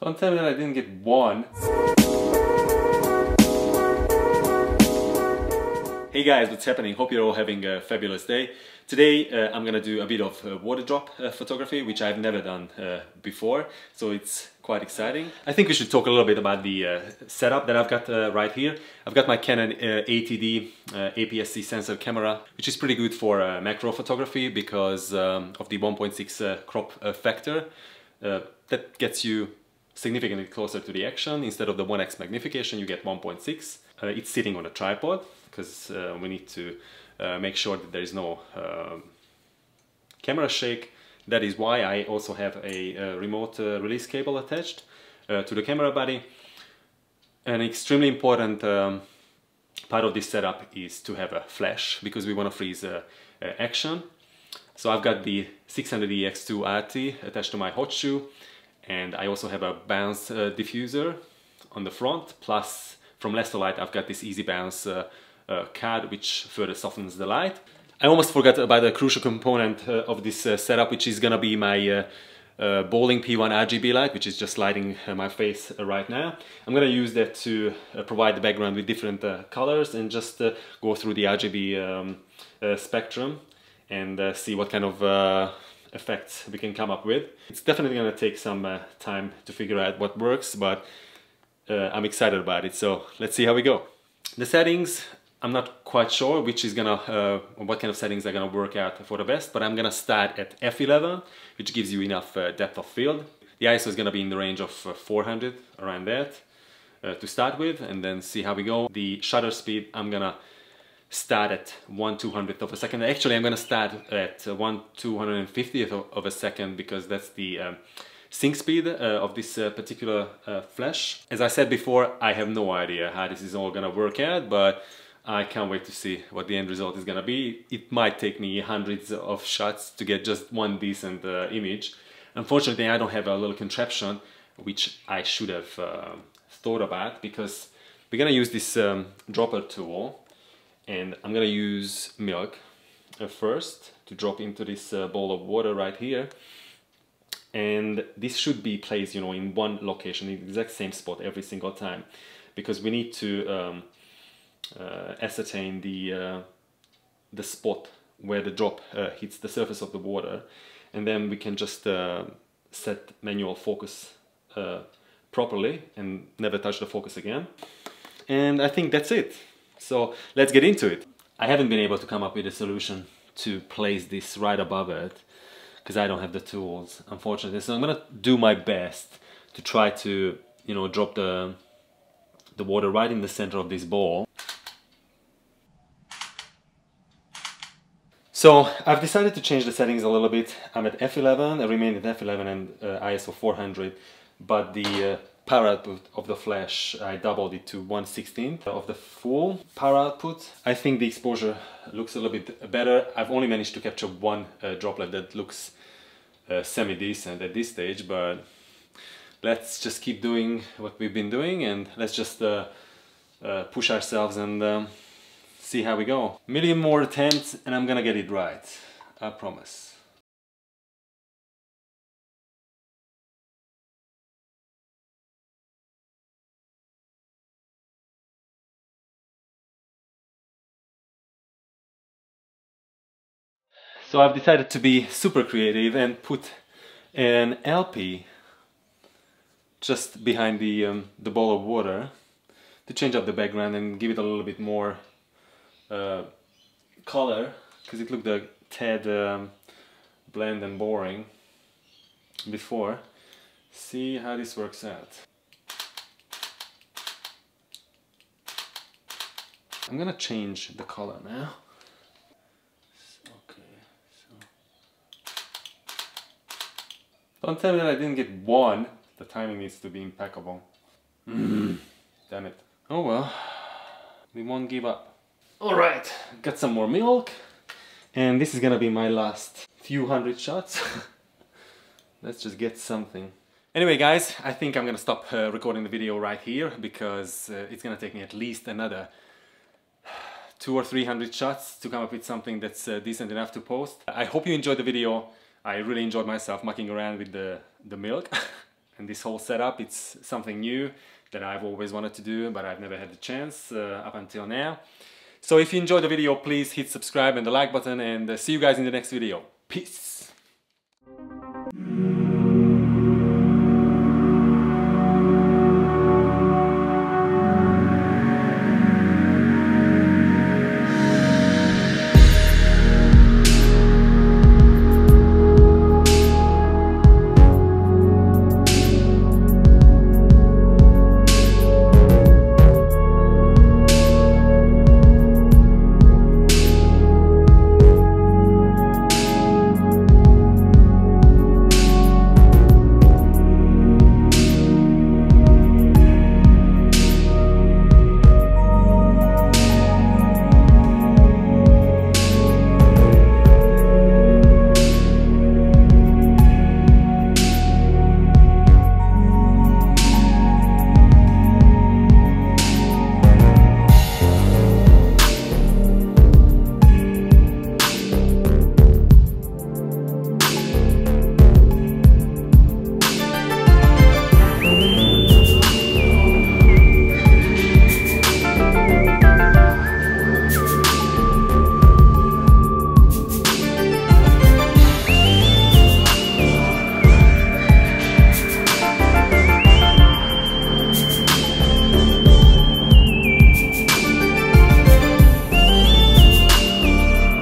Don't tell me that I didn't get one. Hey guys, what's happening? Hope you're all having a fabulous day. Today I'm gonna do a bit of water drop photography, which I've never done before, so it's quite exciting. I think we should talk a little bit about the setup that I've got right here. I've got my Canon ATD APS-C sensor camera, which is pretty good for macro photography because of the 1.6 crop factor. That gets you significantly closer to the action. Instead of the 1x magnification, you get 1.6. It's sitting on a tripod because we need to make sure that there is no camera shake. That is why I also have a remote release cable attached to the camera body. An extremely important part of this setup is to have a flash because we want to freeze action. So I've got the 600EX-RT attached to my hot shoe, and I also have a bounce diffuser on the front, plus from Lester Light I've got this easy bounce card which further softens the light. I almost forgot about a crucial component of this setup, which is gonna be my Boling P1 RGB light, which is just lighting my face right now. I'm gonna use that to provide the background with different colors and just go through the RGB spectrum and see what kind of effects we can come up with. It's definitely gonna take some time to figure out what works, but I'm excited about it, so let's see how we go. The settings, I'm not quite sure which is gonna, what kind of settings are gonna work out for the best, but I'm gonna start at f/11, which gives you enough depth of field. The ISO is gonna be in the range of 400, around that, to start with, and then see how we go. The shutter speed, I'm gonna start at 1/200th of a second. Actually, I'm gonna start at 1/250th of a second because that's the sync speed of this particular flash. As I said before, I have no idea how this is all gonna work out, but I can't wait to see what the end result is gonna be. It might take me hundreds of shots to get just one decent image. Unfortunately, I don't have a little contraption, which I should have thought about, because we're gonna use this dropper tool, and I'm gonna use milk first to drop into this bowl of water right here. And this should be placed, you know, in one location, in the exact same spot every single time, because we need to ascertain the spot where the drop hits the surface of the water, and then we can just set manual focus properly and never touch the focus again. And I think that's it. So let's get into it. I haven't been able to come up with a solution to place this right above it, because I don't have the tools, unfortunately. So I'm gonna do my best to try to, you know, drop the water right in the center of this bowl. So I've decided to change the settings a little bit. I'm at f/11, I remain at f/11 and ISO 400, but the power output of the flash, I doubled it to 1/16th of the full power output. I think the exposure looks a little bit better. I've only managed to capture one droplet that looks semi-decent at this stage, but let's just keep doing what we've been doing and let's just push ourselves and see how we go. A million more attempts and I'm gonna get it right, I promise. So I've decided to be super creative and put an LP just behind the bowl of water to change up the background and give it a little bit more color, because it looked a tad bland and boring before. See how this works out. I'm gonna change the color now. Don't tell me that I didn't get one. The timing needs to be impeccable. Damn it. Oh well, we won't give up. Alright, got some more milk. And this is gonna be my last few hundred shots. Let's just get something. Anyway guys, I think I'm gonna stop recording the video right here, because it's gonna take me at least another 200 or 300 shots to come up with something that's decent enough to post. I hope you enjoyed the video. I really enjoyed myself mucking around with the milk And this whole setup, it's something new that I've always wanted to do, but I've never had the chance up until now. So if you enjoyed the video, please hit subscribe and the like button, and see you guys in the next video. Peace!